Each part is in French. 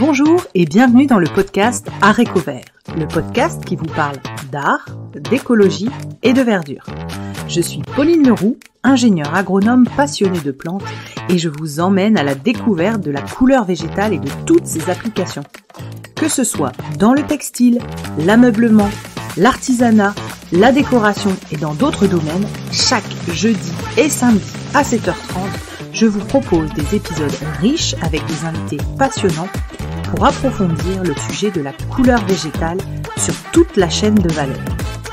Bonjour et bienvenue dans le podcast Art Eco Vert, le podcast qui vous parle d'art, d'écologie et de verdure. Je suis Pauline Leroux, ingénieure agronome passionnée de plantes et je vous emmène à la découverte de la couleur végétale et de toutes ses applications. Que ce soit dans le textile, l'ameublement, l'artisanat, la décoration et dans d'autres domaines, chaque jeudi et samedi à 7h30, je vous propose des épisodes riches avec des invités passionnants pour approfondir le sujet de la couleur végétale sur toute la chaîne de valeur.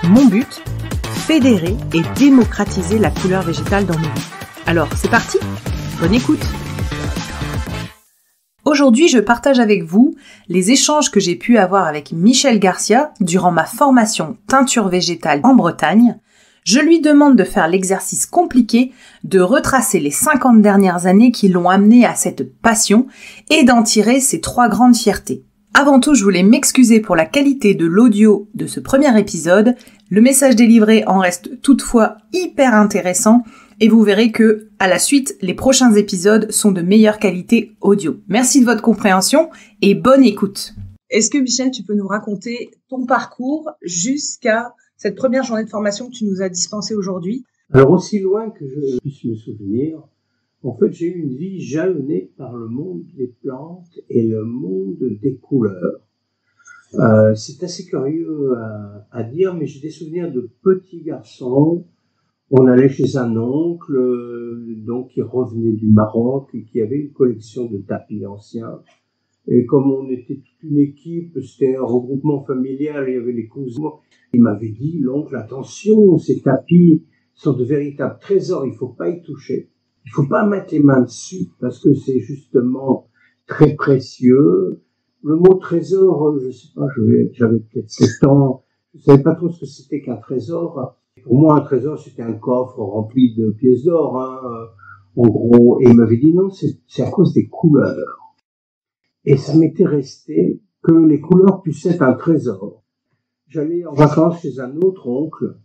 Mon but, fédérer et démocratiser la couleur végétale dans nos vies. Alors, c'est parti, bonne écoute. Aujourd'hui, je partage avec vous les échanges que j'ai pu avoir avec Michel Garcia durant ma formation Teinture végétale en Bretagne. Je lui demande de faire l'exercice compliqué de retracer les 50 dernières années qui l'ont amené à cette passion et d'en tirer ses trois grandes fiertés. Avant tout, je voulais m'excuser pour la qualité de l'audio de ce premier épisode. Le message délivré en reste toutefois hyper intéressant et vous verrez que, à la suite, les prochains épisodes sont de meilleure qualité audio. Merci de votre compréhension et bonne écoute. Est-ce que Michel, tu peux nous raconter ton parcours jusqu'à cette première journée de formation que tu nous as dispensée aujourd'hui? Alors, aussi loin que je puisse me souvenir, en fait, j'ai eu une vie jalonnée par le monde des plantes et le monde des couleurs. C'est assez curieux à dire, mais j'ai des souvenirs de petits garçons. On allait chez un oncle, donc qui revenait du Maroc et qui avait une collection de tapis anciens. Et comme on était toute une équipe, c'était un regroupement familial, il y avait les cousins. Il m'avait dit, l'oncle, attention, ces tapis sont de véritables trésors, il ne faut pas y toucher. Il ne faut pas mettre les mains dessus parce que c'est justement très précieux. Le mot trésor, je ne sais pas, j'avais peut-être 7 ans, je ne savais pas trop ce que c'était qu'un trésor. Pour moi, un trésor, c'était un coffre rempli de pièces d'or, en gros. Et il m'avait dit, non, c'est à cause des couleurs. Et ça m'était resté que les couleurs puissent être un trésor. J'allais en vacances chez un autre oncle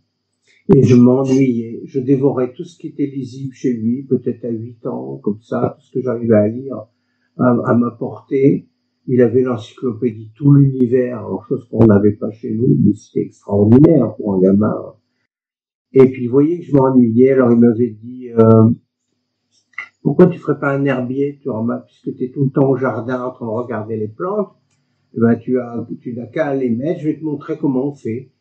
et je m'ennuyais. Je dévorais tout ce qui était lisible chez lui, peut-être à 8 ans, comme ça, tout ce que j'arrivais à lire à ma portée. Il avait l'encyclopédie Tout l'univers, chose qu'on n'avait pas chez nous, mais c'était extraordinaire pour un gamin. Et puis il voyait que je m'ennuyais, alors il m'avait dit... Pourquoi tu ferais pas un herbier, tu remarques, puisque tu es tout le temps au jardin en train de regarder les plantes, ben tu n'as qu'à les mettre, je vais te montrer comment on fait.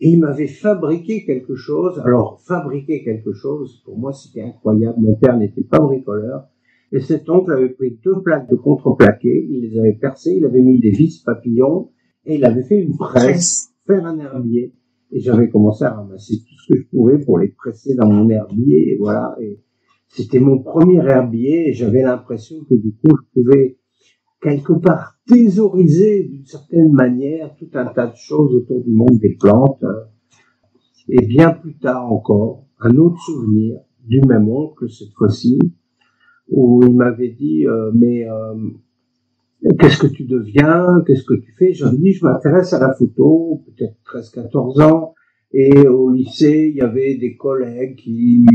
Et il m'avait fabriqué quelque chose. Alors, fabriquer quelque chose, pour moi, c'était incroyable. Mon père n'était pas bricoleur. Et cet oncle avait pris 2 plaques de contreplaqué, il les avait percées, il avait mis des vis papillons, et il avait fait une presse, faire un herbier. Et j'avais commencé à ramasser tout ce que je pouvais pour les presser dans mon herbier, et voilà. C'était mon premier herbier et j'avais l'impression que du coup, je pouvais quelque part thésauriser d'une certaine manière tout un tas de choses autour du monde des plantes. Et bien plus tard encore, un autre souvenir du même oncle cette fois-ci, où il m'avait dit mais qu'est-ce que tu deviens, qu'est-ce que tu fais? J'avais dit je m'intéresse à la photo, peut-être 13-14 ans, et au lycée, il y avait des collègues qui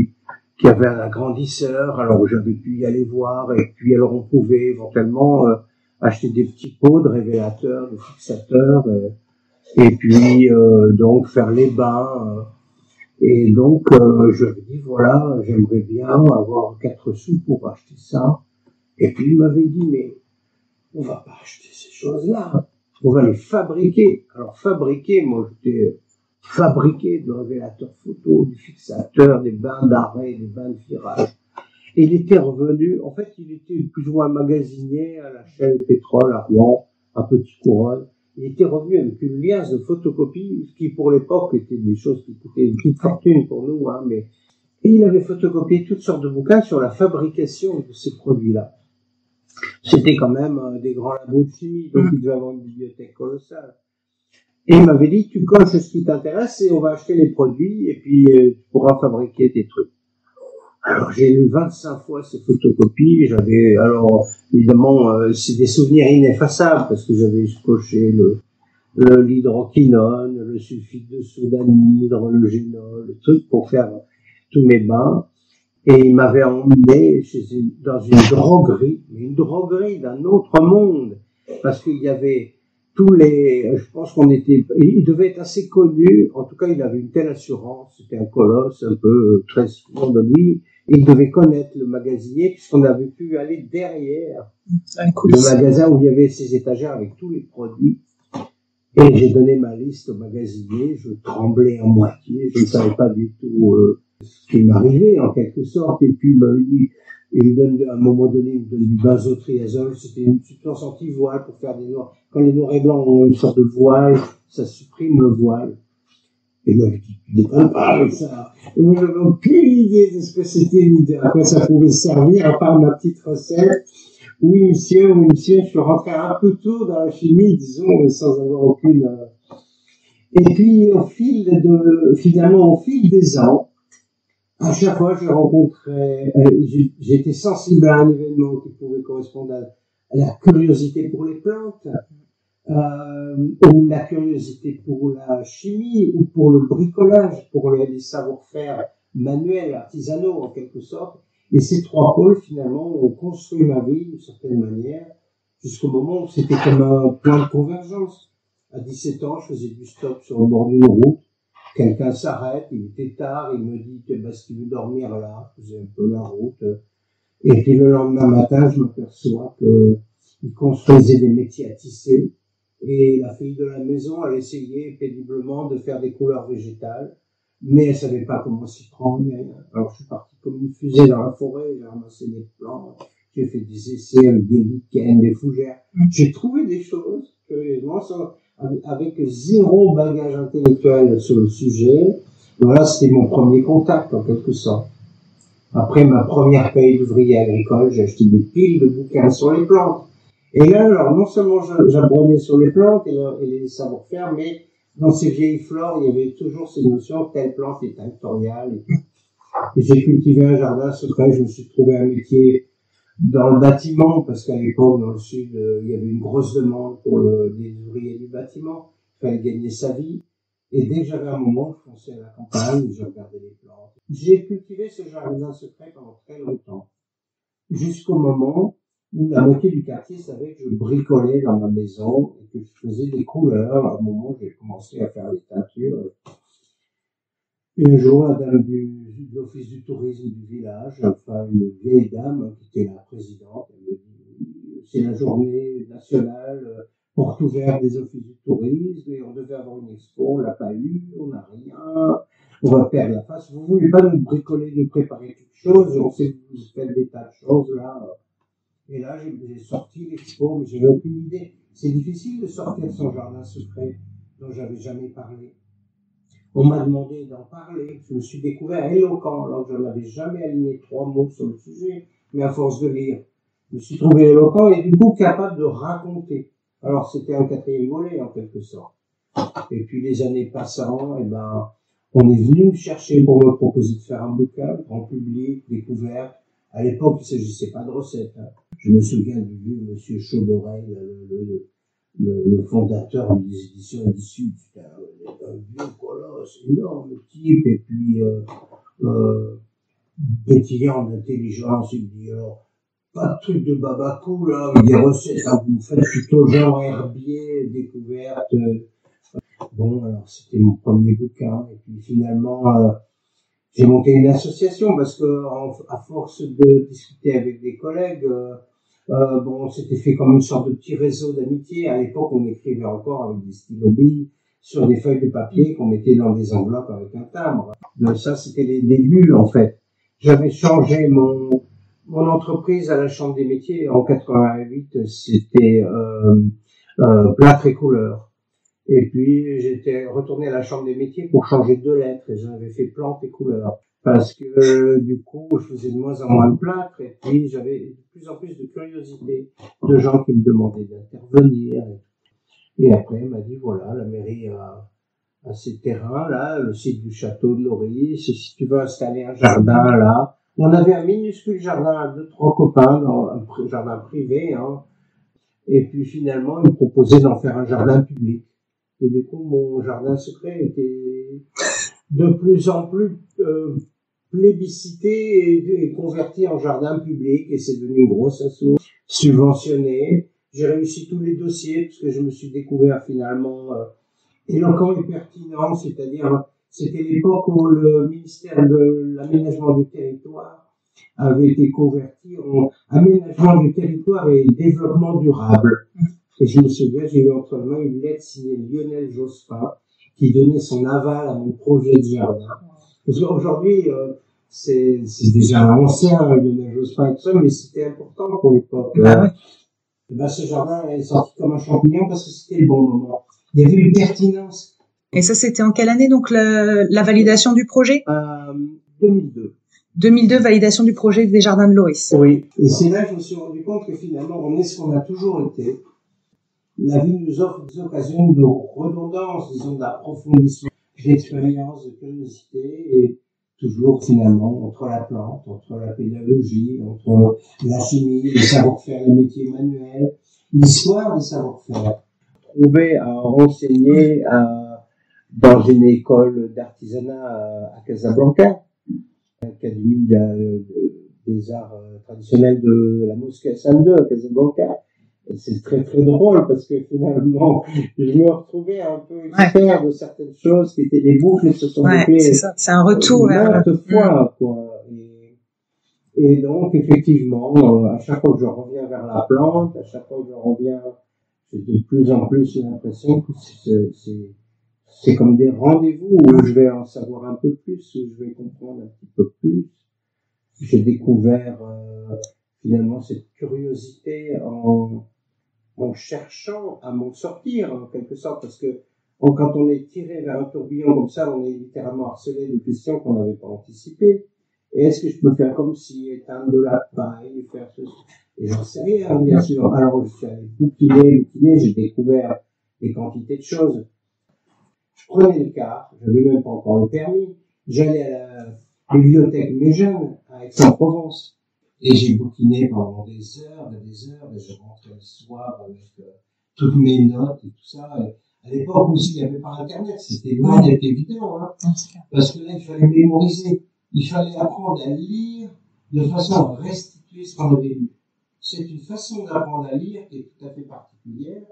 avait un agrandisseur, alors j'avais pu y aller voir, et puis alors on pouvait éventuellement acheter des petits pots de révélateurs, de fixateurs, et puis donc faire les bains. Et donc je lui ai dit, voilà, j'aimerais bien avoir 4 sous pour acheter ça. Et puis il m'avait dit, mais on va pas acheter ces choses-là, on va les fabriquer. Alors fabriquer, moi j'étais... fabriquer de révélateurs photos, du fixateur, des bains d'arrêt, des bains de virage. Et il était revenu, en fait, il était plus ou moins magasinier à la chaîne pétrole à Rouen, à Petite Couronne. Il était revenu avec une liasse de photocopies, qui pour l'époque étaient des choses qui coûtaient une petite fortune pour nous, mais, et il avait photocopié toutes sortes de bouquins sur la fabrication de ces produits-là. C'était quand même des grands labos de chimie, donc il devait avoir une bibliothèque colossale. Et il m'avait dit, tu coches ce qui t'intéresse et on va acheter les produits et puis tu pourras fabriquer tes trucs. Alors j'ai lu 25 fois ces photocopies, alors évidemment c'est des souvenirs ineffaçables parce que j'avais coché l'hydroquinone, le sulfite de soudanhydre, le génol, le truc pour faire tous mes bains. Et il m'avait emmené dans une droguerie d'un autre monde. parce qu'il y avait tous les, je pense qu'on était, il devait être assez connu, en tout cas il avait une telle assurance, c'était un colosse un peu très souvent de lui, il devait connaître le magasinier puisqu'on avait pu aller derrière le magasin où il y avait ces étagères avec tous les produits. Et j'ai donné ma liste au magasinier, je tremblais en moitié, je ne savais pas du tout ce qui m'arrivait en quelque sorte. Et puis il me donne, à un moment donné, il me donne du basotriazole, c'était une substance anti-voile pour faire des noirs. Quand les noirs et blancs ont une sorte de voile, ça supprime le voile. Et moi, je dis, tu ne pas avec ça. Et moi, je n'avais aucune idée de ce que c'était, ni à quoi ça pouvait servir, à part ma petite recette. Oui, monsieur, je suis rentré un peu tôt dans la chimie, disons, sans avoir aucune... Et puis, au fil des ans, à chaque fois, je rencontrais... J'étais sensible à un événement qui pouvait correspondre à la curiosité pour les plantes, ou la curiosité pour la chimie, ou pour le bricolage, pour les savoir-faire manuels, artisanaux, en quelque sorte. Et ces trois pôles, finalement, ont construit ma vie d'une certaine manière, jusqu'au moment où c'était comme un point de convergence. À 17 ans, je faisais du stop sur le bord d'une route. Quelqu'un s'arrête, il était tard, il me dit que si tu veux dormir là, je faisais un peu la route. Et puis le lendemain matin, je m'aperçois qu'il construisait des métiers à tisser. Et la fille de la maison, elle essayait péniblement de faire des couleurs végétales. Mais elle savait pas comment s'y prendre. Alors je suis parti comme une fusée dans la forêt, j'ai ramassé des plantes, j'ai fait des essais avec des lichens, des fougères. J'ai trouvé des choses, curieusement, avec zéro bagage intellectuel sur le sujet. Voilà, c'était mon premier contact, en quelque sorte. Après ma première paye d'ouvrier agricole, j'ai acheté des piles de bouquins sur les plantes. Et là, alors, non seulement j'apprenais sur les plantes et les savoir-faire, mais dans ces vieilles flores, il y avait toujours ces notions, telle plante est tinctoriale. Et j'ai cultivé un jardin secret, je me suis trouvé un métier dans le bâtiment, parce qu'à l'époque, dans le sud, il y avait une grosse demande pour les ouvriers du bâtiment. Il fallait gagner sa vie. Et dès que j'avais un moment, je pensais à la campagne, je regardais les plantes. J'ai cultivé ce jardin secret pendant très longtemps. Jusqu'au moment où la moitié du quartier savait que je bricolais dans ma maison et que je faisais des couleurs. À un moment, j'ai commencé à faire des teintures. Et un jour, la dame de l'office du tourisme du village, enfin une vieille dame qui était la présidente, elle me dit « C'est la journée nationale, porte ouverte des offices du tourisme, et on devait avoir une expo, on l'a pas eu, on n'a rien, on va perdre la face. Vous voulez pas nous bricoler, nous préparer quelque chose, on sait que vous faites des tas de choses là. » Et là, j'ai sorti l'expo, mais j'avais aucune idée. C'est difficile de sortir son jardin secret dont j'avais jamais parlé. On m'a demandé d'en parler. Je me suis découvert éloquent, alors que je n'avais jamais aligné trois mots sur le sujet, mais à force de lire, je me suis trouvé éloquent et du coup capable de raconter. Alors c'était un quatrième volet en quelque sorte. Et puis les années passant, on est venu me chercher pour me proposer de faire un bouquin, grand public, découverte. À l'époque, il ne s'agissait pas de recettes. Je me souviens du vieux monsieur Chaudorel, le fondateur des éditions du Sud. C'était un vieux colosse, énorme type, et puis pétillant d'intelligence. Il dit alors, pas de truc de babacou là, mais des recettes, hein, vous faites plutôt genre herbier, découverte. Bon, alors c'était mon premier bouquin, et puis finalement. J'ai monté une association parce que, à force de discuter avec des collègues, on s'était fait comme une sorte de petit réseau d'amitié. À l'époque, on écrivait encore avec des stylos billes sur des feuilles de papier qu'on mettait dans des enveloppes avec un timbre. Donc ça, c'était les débuts, en fait. J'avais changé mon entreprise à la Chambre des métiers. En 88, c'était Plantes et couleurs. Et puis, j'étais retourné à la Chambre des métiers pour changer deux lettres, et j'avais fait plantes et couleurs. Parce que, du coup, je faisais de moins en moins de plâtre, et puis j'avais de plus en plus de curiosité de gens qui me demandaient d'intervenir. Et après, elle m'a dit, voilà, la mairie a ces terrains-là, le site du château de Loris, si tu veux installer un jardin là. On avait un minuscule jardin à deux, trois copains, dans un jardin privé, hein. Et puis, finalement, ils me proposaient d'en faire un jardin public. Et du coup, mon jardin secret était de plus en plus plébiscité et converti en jardin public. Et c'est devenu une grosse asso subventionnée. J'ai réussi tous les dossiers parce que je me suis découvert finalement éloquent et pertinent, c'est-à-dire c'était l'époque où le ministère de l'aménagement du territoire avait été converti en aménagement du territoire et développement durable. Et je me souviens, j'ai eu entre main une lettre signée Lionel Jospin qui donnait son aval à mon projet de jardin. Parce qu'aujourd'hui, c'est déjà ancien, Lionel Jospin et tout ça, mais c'était important pour l'époque. Et ben, ce jardin est sorti comme un champignon parce que c'était le bon moment. Il y avait une pertinence. Et ça, c'était en quelle année, donc, la validation du projet ? 2002. 2002, validation du projet des jardins de Loris. Oui, et c'est là que je me suis rendu compte que finalement, on est ce qu'on a toujours été. La vie nous offre des occasions de redondance, disons d'approfondissement, d'expérience, de curiosité, et toujours finalement entre la plante, entre la pédagogie, entre la chimie, le savoir-faire, les métiers manuels, l'histoire du savoir-faire. Trouver à renseigner dans une école d'artisanat à Casablanca, l'Académie des arts traditionnels de la mosquée Saint-Deux à Casablanca. C'est très très drôle parce que finalement je me retrouvais un peu expert de certaines choses qui étaient des boucles qui se sont coupées. C'est ça, c'est un retour fois, quoi. Et donc effectivement, à chaque fois que je reviens vers la plante, à chaque fois que je reviens, j'ai de plus en plus l'impression que c'est comme des rendez-vous où je vais en savoir un peu plus, où je vais comprendre un petit peu plus. J'ai découvert finalement cette curiosité en cherchant à m'en sortir, en quelque sorte, parce que quand on est tiré vers un tourbillon comme ça, on est littéralement harcelé de questions qu'on n'avait pas anticipées. Et est-ce que je peux faire comme si, éteindre de la paille, faire ceci? Et j'en sais rien, bien sûr. Alors, je suis allé bouquiner, j'ai découvert des quantités de choses. Je prenais le car, je n'avais même pas encore le permis. J'allais à la bibliothèque Méjeanne, à Aix-en-Provence. Et j'ai bouquiné pendant des heures et des heures, et je rentrais le soir avec toutes mes notes et tout ça. Et à l'époque aussi, il n'y avait pas Internet, c'était loin d'être évident, parce que là, il fallait mémoriser, il fallait apprendre à lire de façon à restituer ce qu'on avait lu. C'est une façon d'apprendre à lire qui est tout à fait particulière,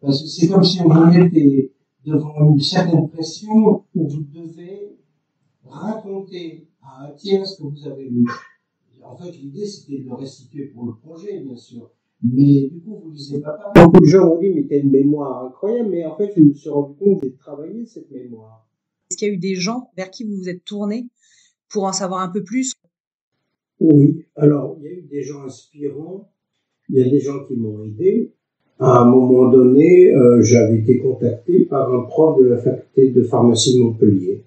parce que c'est comme si on était devant une certaine pression où vous devez raconter à un tiers ce que vous avez lu. En fait, l'idée, c'était de le restituer pour le projet, bien sûr. Mais du coup, vous ne lisez pas pareil. Beaucoup de gens ont dit, mais t'as une mémoire incroyable. Mais en fait, je me suis rendu compte que j'ai travaillé cette mémoire. Est-ce qu'il y a eu des gens vers qui vous vous êtes tournés pour en savoir un peu plus? Oui. Alors, il y a eu des gens inspirants. Il y a des gens qui m'ont aidé. À un moment donné, j'avais été contacté par un prof de la faculté de pharmacie de Montpellier,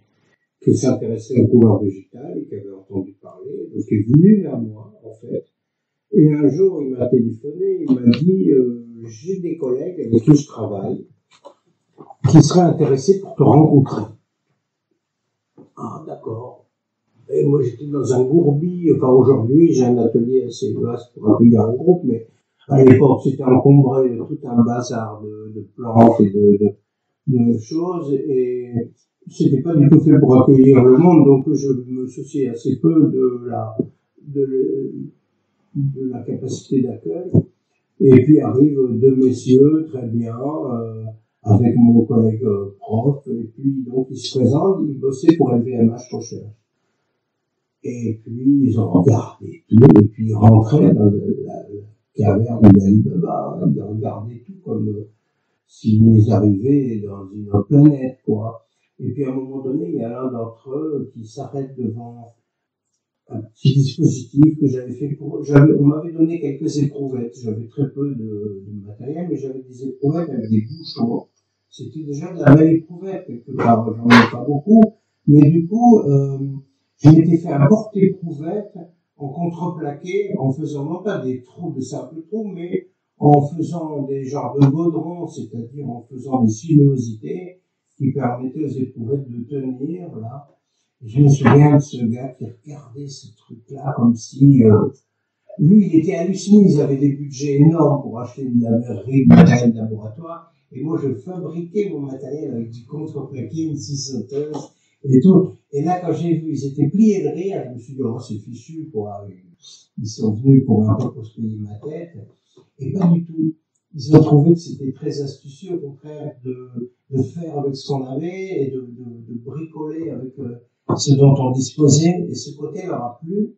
qui s'intéressait aux couleurs végétales et qui avait entendu parler, donc qui est venu vers moi, en fait. Et un jour, il m'a téléphoné, il m'a dit « J'ai des collègues avec qui je travaille qui seraient intéressés pour te rencontrer. » Ah, d'accord. Et moi, j'étais dans un gourbi. Enfin, aujourd'hui, j'ai un atelier assez vaste pour accueillir un groupe, mais à l'époque, c'était encombré de tout un bazar de plantes et de choses. Et c'était pas du tout fait pour accueillir le monde, donc je me souciais assez peu de la capacité d'accueil. Et puis arrivent deux messieurs, très bien, avec mon collègue prof, et puis donc ils se présentent, ils bossaient pour LVMH Recherche. Et puis ils ont regardé tout, et puis ils rentraient dans la caverne d'Alibaba, ils regardaient tout comme s'ils arrivaient dans une autre planète, quoi. Et puis à un moment donné, il y a l'un d'entre eux qui s'arrête devant un petit dispositif que j'avais fait pour... On m'avait donné quelques éprouvettes, j'avais très peu de matériel, mais j'avais des éprouvettes avec des bouchons. C'était déjà de la belle éprouvette, quelque part, j'en ai pas beaucoup. Mais du coup, je m'étais fait un porte-éprouvette en contreplaqué, en faisant non pas des trous de simples trous, mais en faisant des genres de gaudrons, c'est-à-dire en faisant des sinuosités, qui permettait aux éprouvettes de tenir, là. Je me souviens de ce gars qui regardait ce truc-là comme si... lui, il était halluciné, ils avaient des budgets énormes pour acheter de la verrerie, du matériel de laboratoire, et moi, je fabriquais mon matériel avec du contreplaqué, une scie sauteuse, et tout. Et là, quand j'ai vu, ils étaient pliés de rire, je me suis dit, oh, c'est fichu, quoi. Ils sont venus pour un peu pour se payer ma tête. Et pas du tout. Ils ont trouvé que c'était très astucieux, au contraire, de faire avec ce qu'on avait et de bricoler avec ce dont on disposait. Et ce côté leur a plu.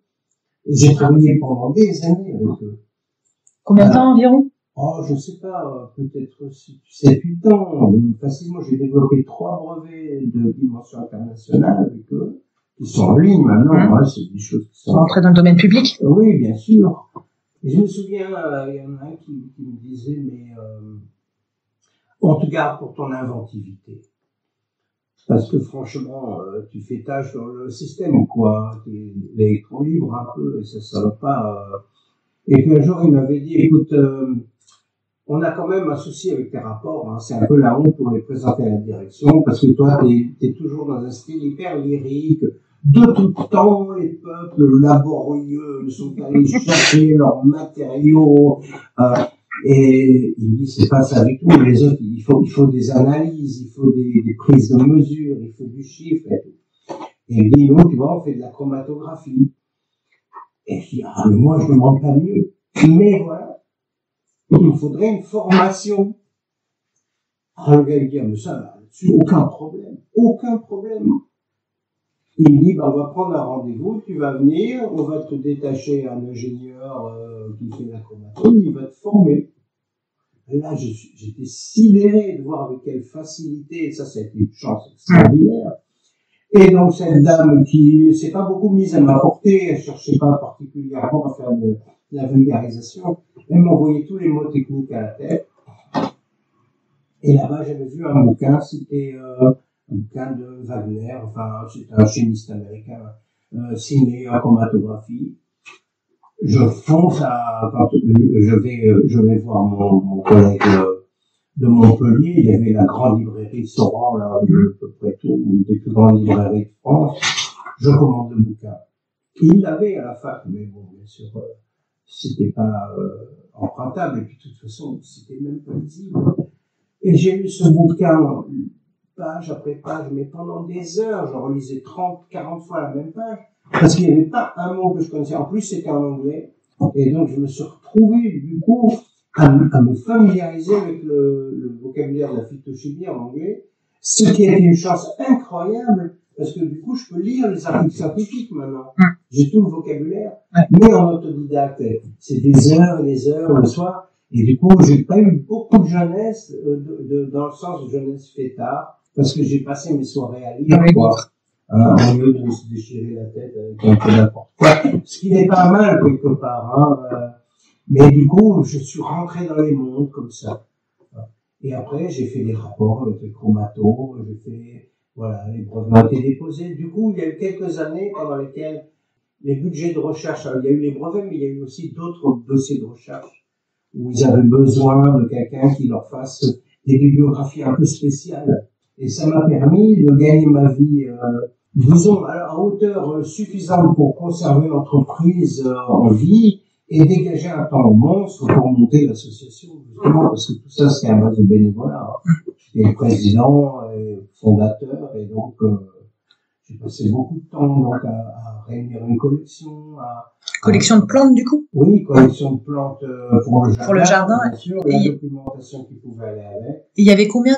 Et j'ai travaillé pendant des années avec eux. Combien de temps environ? Oh, je sais pas, peut-être 7-8 ans. Facilement, j'ai développé 3 brevets de dimension internationale avec eux. Ils sont en ligne maintenant, ouais, c'est des choses qui sont... Entrer dans le domaine public? Oui, bien sûr. Et je me souviens, il y en a un qui me disait, mais on te garde pour ton inventivité. Parce que franchement, tu fais tâche dans le système, quoi. T'es l'électron libre un peu, et ça ne salope pas. Et puis un jour, il m'avait dit, écoute, on a quand même un souci avec tes rapports, hein. C'est un peu la honte pour les présenter à la direction, parce que toi, t'es toujours dans un style hyper lyrique. De tout temps, les peuples laborieux ne sont allés chercher leurs matériaux. Et il dit, c'est pas ça du tout. Les autres, il faut des analyses, il faut des prises de mesure, il faut du chiffre. Et il dit, non, tu vois, on fait de la chromatographie. Et je dis, ah, mais moi, je ne demande pas mieux. Mais voilà, il faudrait une formation. Alors, le gars, il dit, mais ça, là-dessus, aucun problème. Aucun problème. Il me dit, bah, on va prendre un rendez-vous, tu vas venir, on va te détacher un ingénieur qui fait la chromatographe, il va te former. Là, j'étais sidéré de voir avec quelle facilité, ça, c'était une chance extraordinaire. Et donc, cette dame qui s'est pas beaucoup mise à m'apporter, elle cherchait pas particulièrement à faire de la vulgarisation, elle m'envoyait tous les mots techniques à la tête. Et là-bas, j'avais vu un bouquin, c'était... un bouquin de Wagner, enfin, c'est un chimiste américain, ciné en chromatographie. Je fonce quand je vais voir mon collègue de Montpellier. Il y avait la grande librairie Soran, là, à peu près tout, une des plus grandes librairies de France. Je commande le bouquin. Il l'avait à la fac, mais bon, bien sûr, c'était pas, empruntable, et puis, de toute façon, c'était même pas possible. Et j'ai lu ce bouquin, page après page, mais pendant des heures, je relisais 30-40 fois la même page, parce qu'il n'y avait pas un mot que je connaissais. En plus, c'était en anglais. Et donc, je me suis retrouvé, du coup, à me familiariser avec le vocabulaire de la phytochimie en anglais, ce qui était une chance incroyable, parce que du coup, je peux lire les articles scientifiques maintenant. J'ai tout le vocabulaire, mais en autodidacte. C'est des heures et des heures le soir. Et du coup, j'ai pas eu beaucoup de jeunesse, dans le sens de jeunesse fêtard. Parce que j'ai passé mes soirées à lire, quoi. Au lieu de se déchirer la tête avec un peu n'importe quoi. Ce qui n'est pas mal, quelque part, hein. Mais du coup, je suis rentré dans les mondes, comme ça. Et après, j'ai fait des rapports avec les chromatos, j'ai fait, voilà, les brevets ont été déposés. Du coup, il y a eu quelques années pendant lesquelles les budgets de recherche, alors, il y a eu les brevets, mais il y a eu aussi d'autres dossiers de recherche où ils avaient besoin de quelqu'un qui leur fasse des bibliographies un peu spéciales. Et ça m'a permis de gagner ma vie, disons, à hauteur suffisante pour conserver l'entreprise en vie et dégager un temps monstre pour monter l'association, justement, parce que tout ça, c'est à base de bénévolat. J'étais président et fondateur, et donc j'ai passé beaucoup de temps donc à réunir une collection. Collection de plantes, du coup? Oui, collection de plantes pour le jardin, bien sûr, et la documentation qui pouvait aller avec. Il y avait combien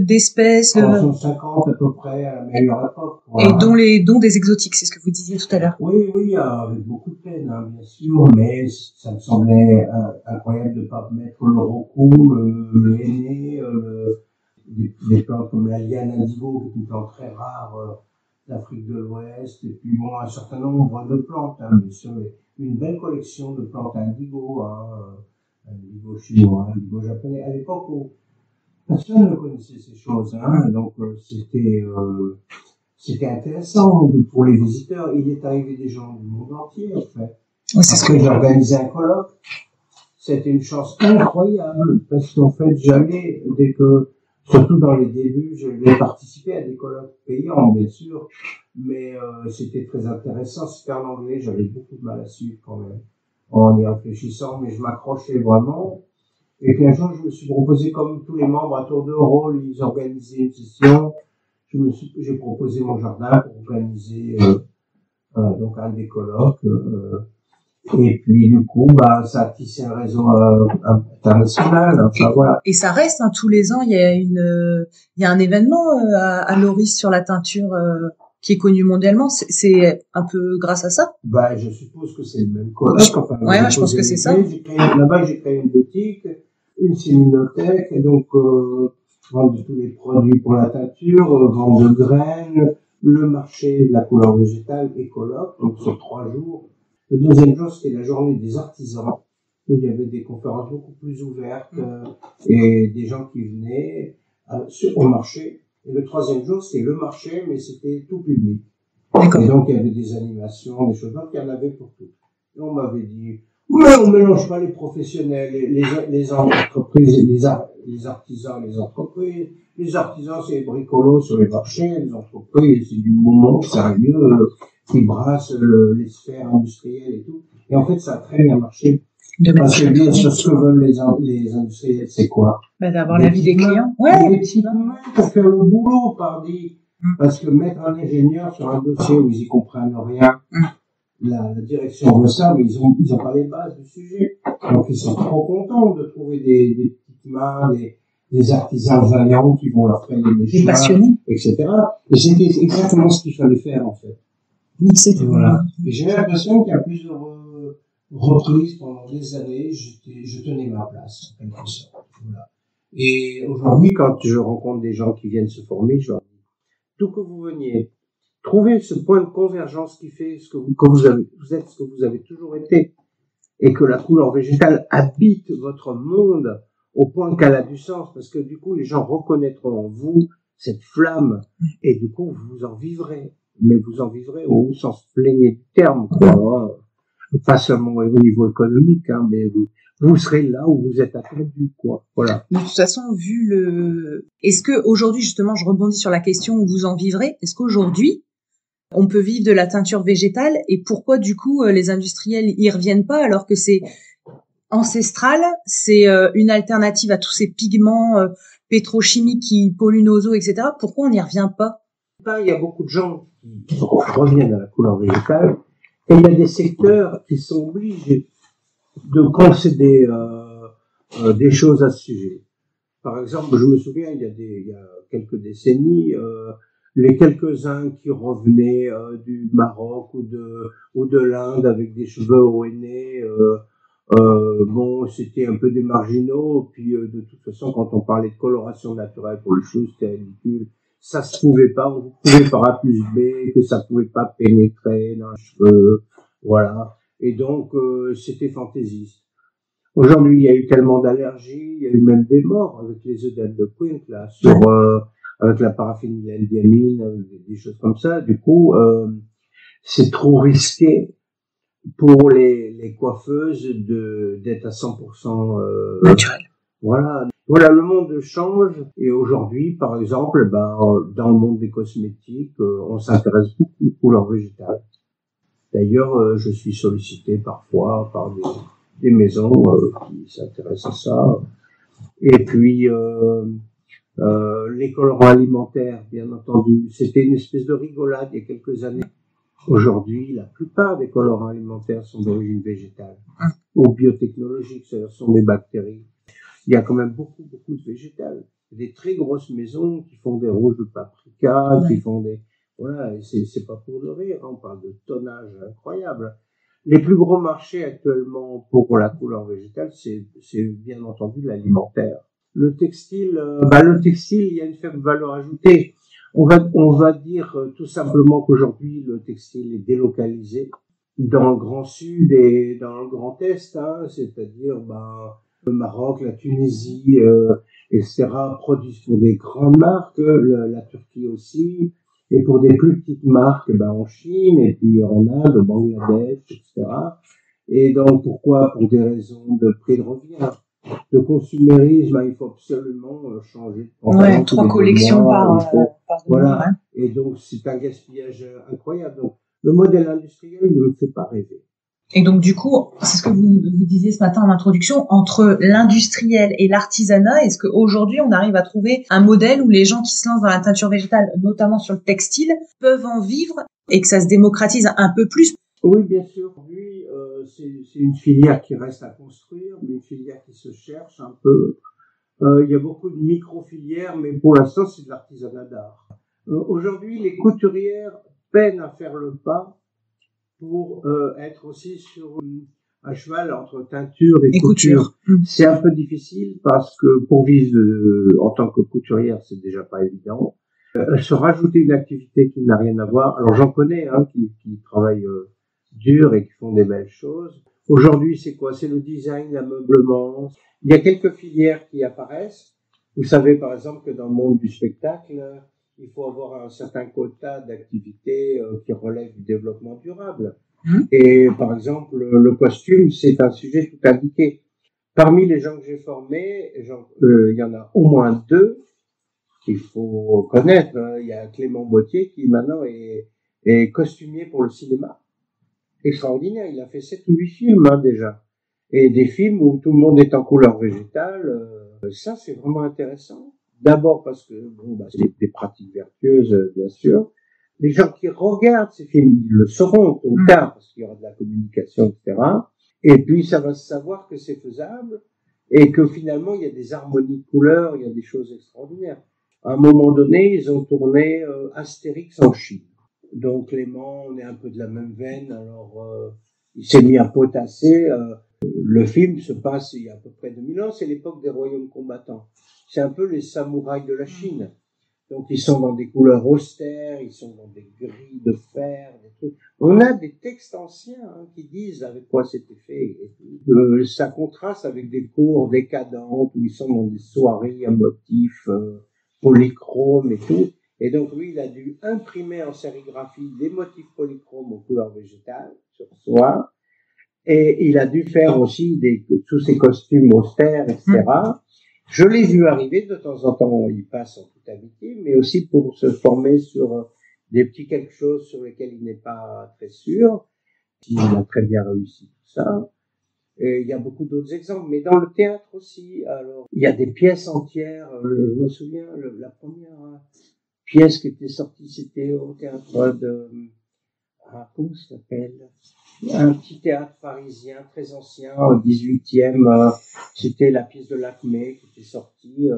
d'espèces? 150 à peu près, à la meilleure époque. Et dont des exotiques, c'est ce que vous disiez tout à l'heure. Oui, avec beaucoup de peine, hein, bien sûr, mais ça me semblait incroyable de ne pas mettre le rocou, le henné, des plantes comme la liane indigo, qui est une plante très rare, d'Afrique de l'Ouest, et puis bon, un certain nombre de plantes, hein, bien sûr, une belle collection de plantes indigo, indigo chinois, indigo japonais, à l'époque où personne ne connaissait ces choses, hein, donc c'était intéressant pour les visiteurs. Il est arrivé des gens du monde entier, en fait. Après, j'ai organisé un colloque, c'était une chance incroyable, parce qu'en fait, j'allais, surtout dans les débuts, j'ai participé à des colloques payants, bien sûr, mais c'était très intéressant, c'était en anglais, j'avais beaucoup de mal à suivre quand même, en y réfléchissant, mais je m'accrochais vraiment. Et puis un jour, je me suis proposé, comme tous les membres à tour de rôle, ils organisaient une session, j'ai proposé mon jardin pour organiser donc un des colloques. Et puis, du coup, bah, ça a tissé un réseau international. Enfin, voilà. Et ça reste, hein, tous les ans, il y a un événement à Loris sur la teinture qui est connu mondialement. C'est un peu grâce à ça. Bah, je suppose que c'est le même collège. Enfin, ouais, je pense que c'est ça. Là-bas, j'ai créé une boutique, une séminothèque, et donc, vendre tous les produits pour la teinture, vendre de graines, le marché de la couleur végétale et colloque, donc sur 3 jours. Le deuxième jour, c'était la journée des artisans, où il y avait des conférences beaucoup plus ouvertes et des gens qui venaient au marché. Et le troisième jour, c'était le marché, mais c'était tout public. Et donc, il y avait des animations, des choses, donc il y en avait pour tout. Et on m'avait dit, mais on mélange pas les professionnels, les entreprises, les artisans, les entreprises. Les artisans, c'est les bricolos sur les marchés, les entreprises, c'est du moment sérieux. Qui brasse les sphères industrielles et tout. Et en fait, ça a très bien marché. Parce que bien sur ce que veulent les industriels, c'est quoi? Bah, d'avoir l'avis des clients. Ouais. Des petits mains pour faire le boulot, pardi. Parce que mettre un ingénieur sur un dossier où ils y comprennent rien, la direction veut ça, mais ils ont pas les bases du sujet. Donc, ils sont trop contents de trouver des petites mains, des artisans vaillants qui vont leur faire des choses. Des passionnés. Etc. Et c'était exactement ce qu'il fallait faire, en fait. Voilà. J'ai l'impression qu'il y a plus de reprises pendant des années. Je tenais ma place. Voilà. Et aujourd'hui, quand je rencontre des gens qui viennent se former, je leur dis, d'où que vous veniez, trouvez ce point de convergence qui fait ce que vous êtes ce que vous avez toujours été. Et que la couleur végétale habite votre monde au point qu'elle a du sens. Parce que du coup, les gens reconnaîtront en vous cette flamme. Et du coup, vous en vivrez. Mais vous en vivrez au sens plaigné du terme, quoi. Pas seulement au niveau économique, hein, mais vous serez là où vous êtes attendu, quoi. Voilà. De toute façon, est-ce que aujourd'hui, justement, je rebondis sur la question où vous en vivrez, est-ce qu'aujourd'hui, on peut vivre de la teinture végétale et pourquoi, du coup, les industriels y reviennent pas alors que c'est ancestral, c'est une alternative à tous ces pigments pétrochimiques qui polluent nos eaux, etc. Pourquoi on n'y revient pas? Il y a beaucoup de gens qui reviennent à la couleur végétale et il y a des secteurs qui sont obligés de concéder des choses à ce sujet. Par exemple, je me souviens, il y a quelques décennies, les quelques-uns qui revenaient du Maroc ou de l'Inde avec des cheveux au henné, bon, c'était un peu des marginaux, puis de toute façon, quand on parlait de coloration naturelle pour les cheveux, c'était ridicule. Ça se pouvait pas, on pouvait par A plus B, que ça pouvait pas pénétrer dans les cheveux, voilà. Et donc, c'était fantaisiste. Aujourd'hui, il y a eu tellement d'allergies, il y a eu même des morts avec les œdèmes de Quint, là, avec la paraphényladiamine, des choses comme ça. Du coup, c'est trop risqué pour les coiffeuses d'être à 100% naturel. Voilà, le monde change et aujourd'hui, par exemple, ben, dans le monde des cosmétiques, on s'intéresse beaucoup aux couleurs végétales. D'ailleurs, je suis sollicité parfois par des maisons qui s'intéressent à ça. Et puis, les colorants alimentaires, bien entendu, c'était une espèce de rigolade il y a quelques années. Aujourd'hui, la plupart des colorants alimentaires sont d'origine végétale ou biotechnologique, c'est-à-dire sont des bactéries. Il y a quand même beaucoup, beaucoup de végétal. Des très grosses maisons qui font des rouges de paprika, qui font des... Voilà, c'est pas pour le rire, on parle de tonnage incroyable. Les plus gros marchés actuellement pour la couleur végétale, c'est bien entendu l'alimentaire. Le textile, il y a une faible valeur ajoutée. On va dire tout simplement qu'aujourd'hui, le textile est délocalisé dans le Grand Sud et dans le Grand Est, hein, c'est-à-dire, ben, le Maroc, la Tunisie, etc. produisent pour des grandes marques, la Turquie aussi, et pour des plus petites marques, ben, en Chine, et puis en Inde, au Bangladesh, etc. Et donc, pourquoi? Pour des raisons de prix de revient, de consumérisme, hein, il faut absolument changer. Ouais, 3 collections par voilà. Hein. Et donc, c'est un gaspillage incroyable. Donc, le modèle industriel ne me fait pas rêver. Et donc, du coup, c'est ce que vous disiez ce matin en introduction, entre l'industriel et l'artisanat, est-ce qu'aujourd'hui, on arrive à trouver un modèle où les gens qui se lancent dans la teinture végétale, notamment sur le textile, peuvent en vivre et que ça se démocratise un peu plus? Oui, bien sûr. Oui, c'est une filière qui reste à construire, mais une filière qui se cherche un peu. Il y a beaucoup de micro-filières, mais pour l'instant, c'est de l'artisanat d'art. Aujourd'hui, les couturières peinent à faire le pas pour être aussi sur un cheval entre teinture et couture. C'est un peu difficile parce que pour vivre en tant que couturière, c'est déjà pas évident. Se rajouter une activité qui n'a rien à voir. Alors j'en connais qui travaillent dur et qui font des belles choses. Aujourd'hui, c'est quoi? C'est le design, l'ameublement. Il y a quelques filières qui apparaissent. Vous savez par exemple que dans le monde du spectacle, il faut avoir un certain quota d'activités qui relèvent du développement durable. Et par exemple, le costume, c'est un sujet tout indiqué. Parmi les gens que j'ai formés, il y en a au moins deux qu'il faut connaître. Il y a Clément Bautier qui maintenant est costumier pour le cinéma. Extraordinaire, il a fait 7 ou 8 films déjà. Et des films où tout le monde est en couleur végétale, ça c'est vraiment intéressant. D'abord parce que c'est des pratiques vertueuses, bien sûr. Les gens qui regardent ces films, ils le sauront tôt ou tard, parce qu'il y aura de la communication, etc. Et puis, ça va se savoir que c'est faisable et que finalement, il y a des harmonies de couleurs, il y a des choses extraordinaires. À un moment donné, ils ont tourné Astérix en Chine. Donc, Clément, on est un peu de la même veine. Alors, il s'est mis à potasser. Le film se passe il y a à peu près 2000 ans. C'est l'époque des royaumes combattants. C'est un peu les samouraïs de la Chine. Donc, ils sont dans des couleurs austères, ils sont dans des grilles de fer, des trucs. On a des textes anciens qui disent avec quoi c'était fait. Ça contraste avec des cours décadentes où ils sont dans des soirées à motifs polychromes et tout. Et donc, lui, il a dû imprimer en sérigraphie des motifs polychromes aux couleurs végétales sur soi. Et il a dû faire aussi tous ces costumes austères, etc. Je l'ai vu arriver, de temps en temps, il passe en toute amitié, mais aussi pour se former sur des petits quelque chose sur lesquels il n'est pas très sûr. Il a très bien réussi tout ça. Et il y a beaucoup d'autres exemples, mais dans le théâtre aussi. Alors, il y a des pièces entières. Je me souviens, la première pièce qui était sortie, c'était au théâtre de... comment ça s'appelle? Un petit théâtre parisien très ancien, au 18e, c'était la pièce de l'Acmé qui était sortie,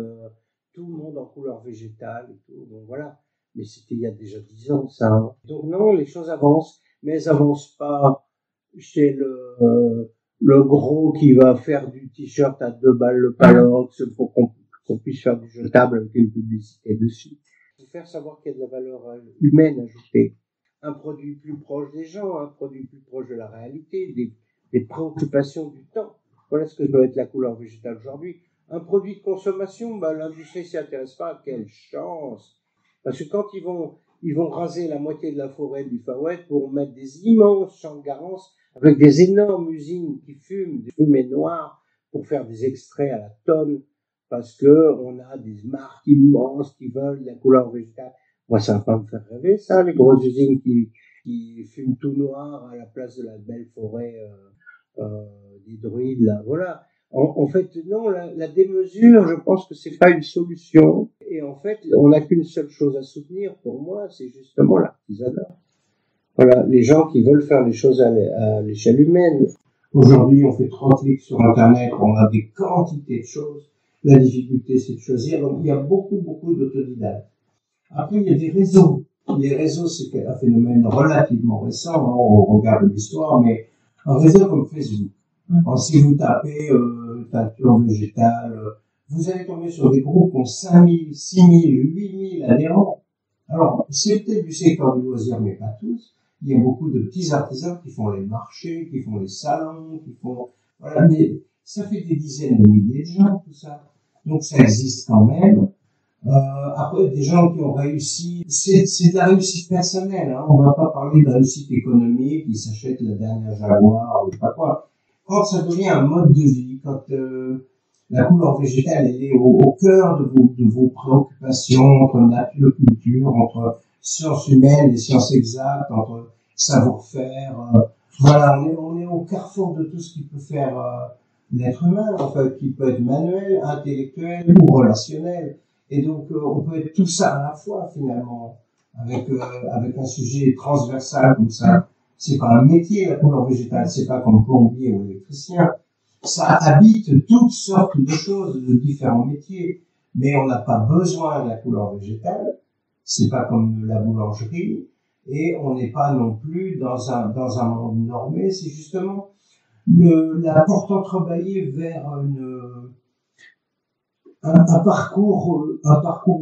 tout le monde en couleur végétale et tout, bon voilà, mais c'était il y a déjà 10 ans ça. Donc non, les choses avancent, mais elles avancent pas chez le gros qui va faire du t-shirt à 2 balles le Palox pour qu'on puisse faire du jetable avec une publicité dessus. Il faut faire savoir qu'il y a de la valeur humaine ajoutée. Un produit plus proche des gens, un produit plus proche de la réalité, des préoccupations du temps. Voilà ce que doit être la couleur végétale aujourd'hui. Un produit de consommation, l'industrie s'y intéresse pas. Quelle chance! Parce que quand ils vont raser la moitié de la forêt du Faouët pour mettre des immenses champs de Garance avec des énormes usines qui fument, des fumées noires pour faire des extraits à la tonne parce que on a des marques immenses qui veulent la couleur végétale. Moi, ça va pas me faire rêver, ça, les grosses usines qui fument tout noir à la place de la belle forêt des druides, là, voilà. En fait, non, la démesure, je pense que c'est pas une solution. Et en fait, on n'a qu'une seule chose à soutenir, pour moi, c'est justement l'artisanat. Voilà, les gens qui veulent faire les choses à l'échelle humaine. Aujourd'hui, on fait 30 clics sur Internet, on a des quantités de choses. La difficulté, c'est de choisir. Donc, il y a beaucoup, beaucoup d'autodidactes. Après, il y a des réseaux. Les réseaux, c'est un phénomène relativement récent, on regarde l'histoire, mais un réseau comme Facebook. Alors, si vous tapez teinture végétale, vous allez tomber sur des groupes qui ont 5000, 6000, 8000 adhérents. Alors, c'est peut-être du secteur du loisir, mais pas tous. Il y a beaucoup de petits artisans qui font les marchés, qui font les salons, qui font... Voilà, mais ça fait des dizaines de milliers de gens, tout ça. Donc, ça existe quand même. Après, des gens qui ont réussi, c'est de la réussite personnelle, on va pas parler de réussite économique, ils s'achètent la dernière Jaguar, ou je sais pas quoi. Quand ça devient un mode de vie, quand la couleur végétale elle est au cœur de vos préoccupations entre nature, culture, entre sciences humaines et sciences exactes, entre savoir-faire, voilà, on est au carrefour de tout ce qui peut faire l'être humain, en fait, qui peut être manuel, intellectuel ou relationnel. Et donc, on peut être tout ça à la fois, finalement, avec un sujet transversal comme ça. C'est pas un métier, la couleur végétale, c'est pas comme plombier ou électricien. Ça habite toutes sortes de choses, de différents métiers, mais on n'a pas besoin de la couleur végétale. C'est pas comme la boulangerie, et on n'est pas non plus dans un monde normé. C'est justement la porte entrebâillée vers un parcours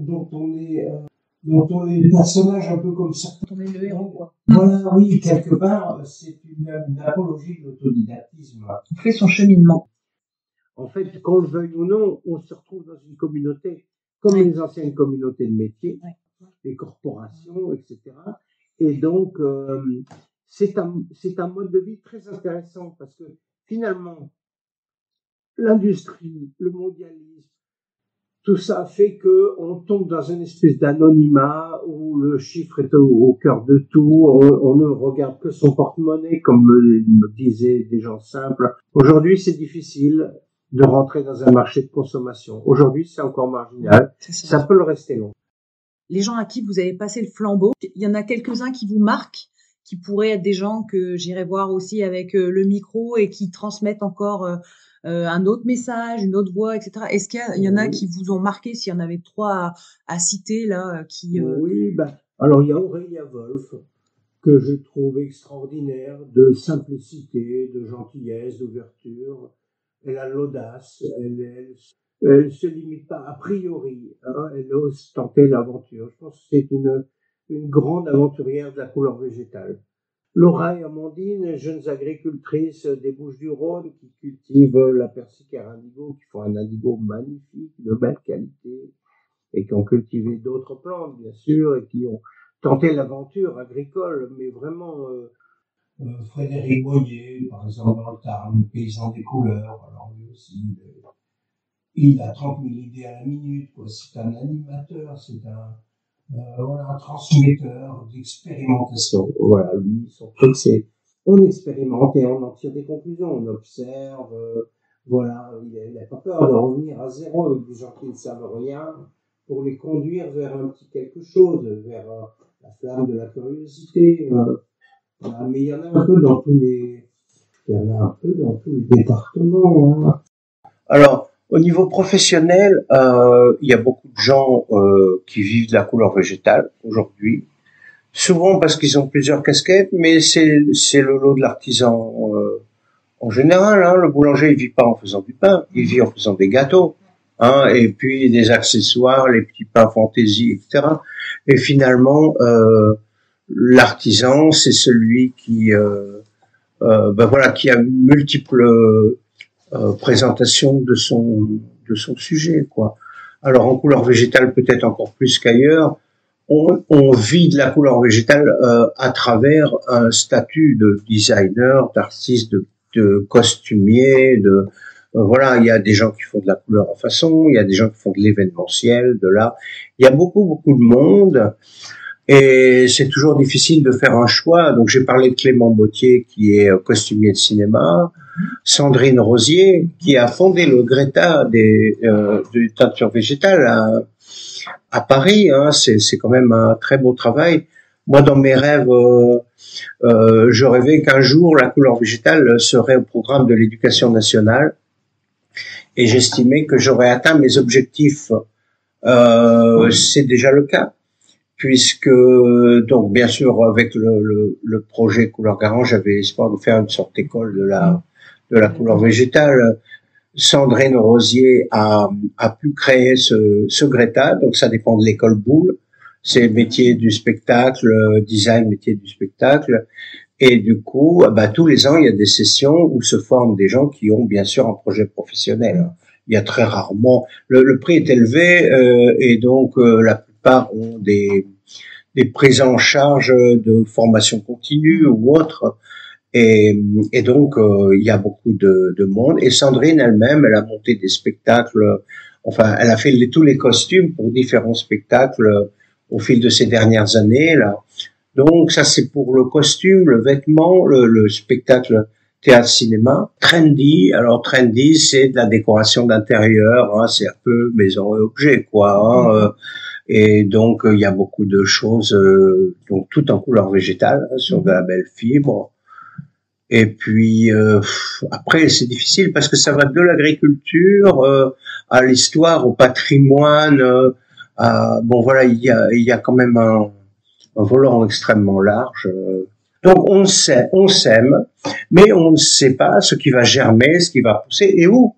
dont on est le personnage, un peu comme ça. On est le héros, quoi. Voilà, oui, quelque part, c'est une apologie de l'autodidactisme. On fait son cheminement. En fait, qu'on le veuille ou non, on se retrouve dans une communauté, comme les anciennes communautés de métiers, les corporations, etc. Et donc, c'est un mode de vie très intéressant, parce que finalement, l'industrie, le mondialisme, tout ça fait que on tombe dans une espèce d'anonymat où le chiffre est au cœur de tout. On ne regarde que son porte-monnaie, comme me disaient des gens simples. Aujourd'hui, c'est difficile de rentrer dans un marché de consommation. Aujourd'hui, c'est encore marginal. Ça peut le rester long. Les gens à qui vous avez passé le flambeau, il y en a quelques-uns qui vous marquent, qui pourraient être des gens que j'irai voir aussi avec le micro et qui transmettent encore un autre message, une autre voix, etc. Est-ce qu'il y en a qui vous ont marqué, s'il y en avait trois à citer, là, qui... Oui, alors il y a Aurélia Wolf, que je trouve extraordinaire, de simplicité, de gentillesse, d'ouverture. Elle a l'audace, elle se limite pas a priori, hein, elle ose tenter l'aventure. Je pense que c'est une grande aventurière de la couleur végétale. Laura et Amandine, jeunes agricultrices des Bouches-du-Rhône qui cultivent la persicaire indigo, qui font un indigo magnifique, de belle qualité, et qui ont cultivé d'autres plantes, bien sûr, et qui ont tenté l'aventure agricole, mais vraiment... Frédéric Boyer, par exemple, dans le Tarn, paysan des couleurs, alors lui aussi, il a 30 000 idées à la minute, quoi. C'est un animateur, c'est un... un transmetteur d'expérimentation. Voilà, lui, son truc, c'est on expérimente et on en tire des conclusions, on observe, voilà, il n'a pas peur de revenir à zéro avec des gens qui ne savent rien pour les conduire vers un petit quelque chose, vers la flamme de la curiosité. Voilà, mais il y en a un peu dans tous les, départements. Hein. Alors, au niveau professionnel, il y a beaucoup de gens qui vivent de la couleur végétale aujourd'hui, souvent parce qu'ils ont plusieurs casquettes, mais c'est le lot de l'artisan en général. Hein, le boulanger, il vit pas en faisant du pain, il vit en faisant des gâteaux, hein, et puis des accessoires, les petits pains fantaisie, etc. Et finalement, l'artisan, c'est celui qui, qui a multiples présentation de son sujet, quoi. Alors en couleur végétale peut-être encore plus qu'ailleurs, on vit de la couleur végétale à travers un statut de designer, d'artiste, de costumier, de il y a des gens qui font de la couleur en façon, il y a des gens qui font de l'événementiel, de l'art. Il y a beaucoup de monde et c'est toujours difficile de faire un choix. Donc j'ai parlé de Clément Bautier qui est costumier de cinéma. Sandrine Rosier, qui a fondé le Greta des teintures végétales à Paris, hein, c'est quand même un très beau travail. Moi, dans mes rêves, je rêvais qu'un jour, la couleur végétale serait au programme de l'éducation nationale, et j'estimais que j'aurais atteint mes objectifs. C'est déjà le cas, puisque, donc, bien sûr, avec le projet Couleur Garant, j'avais espoir de faire une sorte d'école de la couleur végétale. Sandrine Rosier a pu créer ce Greta, donc ça dépend de l'école Boulle, c'est métier du spectacle, design métier du spectacle, et du coup, tous les ans, il y a des sessions où se forment des gens qui ont bien sûr un projet professionnel. Il y a très rarement, le prix est élevé, et donc la plupart ont des prises en charge de formation continue ou autre. Et donc, il y a beaucoup de monde. Et Sandrine elle-même, elle a monté des spectacles, enfin, elle a fait tous les costumes pour différents spectacles au fil de ces dernières années, là. Donc, ça, c'est pour le costume, le vêtement, le spectacle théâtre-cinéma. Trendy, alors Trendy, c'est de la décoration d'intérieur, hein, c'est un peu maison et objet, quoi. Hein, et donc, il y a beaucoup de choses, donc tout en couleur végétale, hein, sur de la belle fibre. Et puis après, c'est difficile parce que ça va de l'agriculture à l'histoire, au patrimoine. Bon voilà, il y a quand même un volant extrêmement large. Donc on sème, mais on ne sait pas ce qui va germer, ce qui va pousser et où.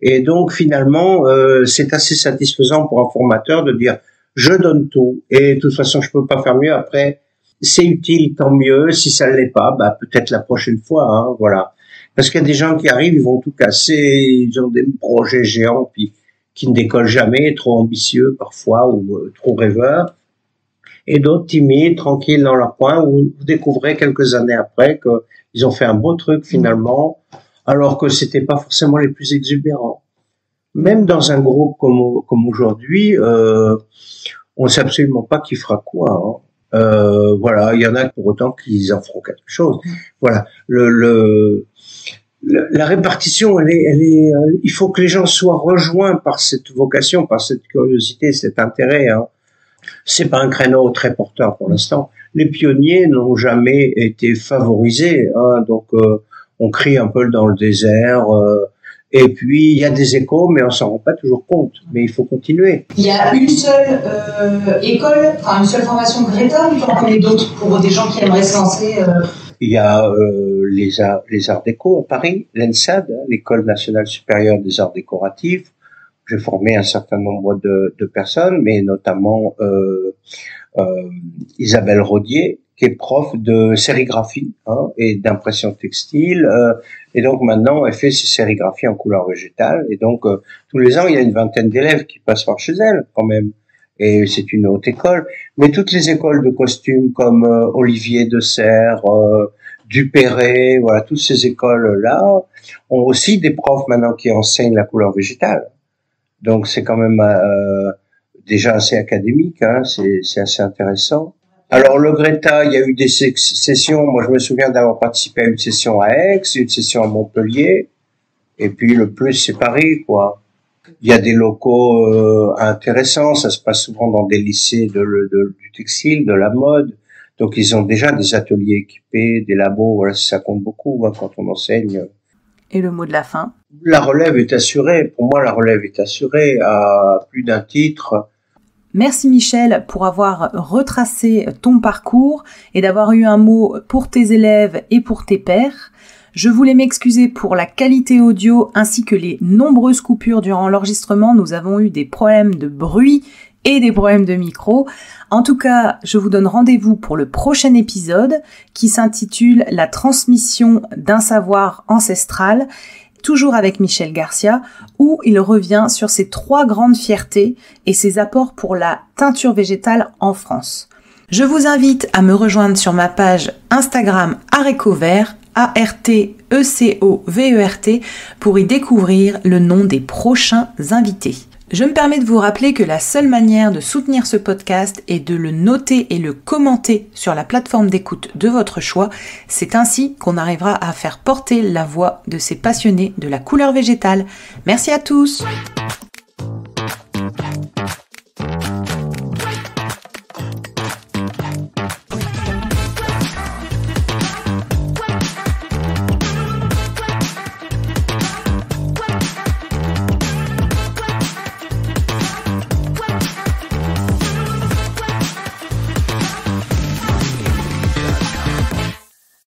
Et donc finalement, c'est assez satisfaisant pour un formateur de dire je donne tout et de toute façon je peux pas faire mieux après. C'est utile, tant mieux. Si ça ne l'est pas, bah peut-être la prochaine fois, hein, voilà. Parce qu'il y a des gens qui arrivent, ils vont tout casser, ils ont des projets géants puis qui ne décollent jamais, trop ambitieux parfois ou trop rêveurs, et d'autres timides, tranquilles dans leur coin, où vous découvrez quelques années après qu'ils ont fait un beau truc finalement, alors que c'était pas forcément les plus exubérants. Même dans un groupe comme aujourd'hui, on sait absolument pas qui fera quoi, hein. Voilà, il y en a pour autant qu'ils en feront quelque chose. Voilà, la répartition, il faut que les gens soient rejoints par cette vocation, par cette curiosité, cet intérêt, hein. C'est pas un créneau très porteur pour l'instant. Les pionniers n'ont jamais été favorisés, hein, donc on crie un peu dans le désert. Et puis, il y a des échos, mais on s'en rend pas toujours compte. Mais il faut continuer. Il y a une seule école, enfin une seule formation Greta, ou tu en connais d'autres pour des gens qui aimeraient se lancer Il y a les arts déco à Paris, l'ENSAD, l'École nationale supérieure des arts décoratifs. J'ai formé un certain nombre de personnes, mais notamment Isabelle Rodier, qui est prof de sérigraphie, hein, et d'impression textile. Et donc maintenant, elle fait ses sérigraphies en couleur végétale. Et donc, tous les ans, il y a une vingtaine d'élèves qui passent par chez elle, quand même. Et c'est une haute école. Mais toutes les écoles de costumes, comme Olivier de Serre, Dupéré, voilà, toutes ces écoles-là, ont aussi des profs maintenant qui enseignent la couleur végétale. Donc, c'est quand même déjà assez académique, hein, c'est assez intéressant. Alors, le Greta, il y a eu des sessions. Moi, je me souviens d'avoir participé à une session à Aix, une session à Montpellier. Et puis, le plus, c'est Paris, quoi. Il y a des locaux intéressants. Ça se passe souvent dans des lycées du textile, de la mode. Donc, ils ont déjà des ateliers équipés, des labos. Voilà, ça compte beaucoup, hein, quand on enseigne. Et le mot de la fin? La relève est assurée. Pour moi, la relève est assurée à plus d'un titre. Merci Michel pour avoir retracé ton parcours et d'avoir eu un mot pour tes élèves et pour tes pairs. Je voulais m'excuser pour la qualité audio ainsi que les nombreuses coupures durant l'enregistrement. Nous avons eu des problèmes de bruit et des problèmes de micro. En tout cas, je vous donne rendez-vous pour le prochain épisode qui s'intitule « La transmission d'un savoir ancestral ». Toujours avec Michel Garcia, où il revient sur ses 3 grandes fiertés et ses apports pour la teinture végétale en France. Je vous invite à me rejoindre sur ma page Instagram Arécovert, A-R-T-E-C-O-V-E-R-T, pour y découvrir le nom des prochains invités. Je me permets de vous rappeler que la seule manière de soutenir ce podcast est de le noter et le commenter sur la plateforme d'écoute de votre choix. C'est ainsi qu'on arrivera à faire porter la voix de ces passionnés de la couleur végétale. Merci à tous!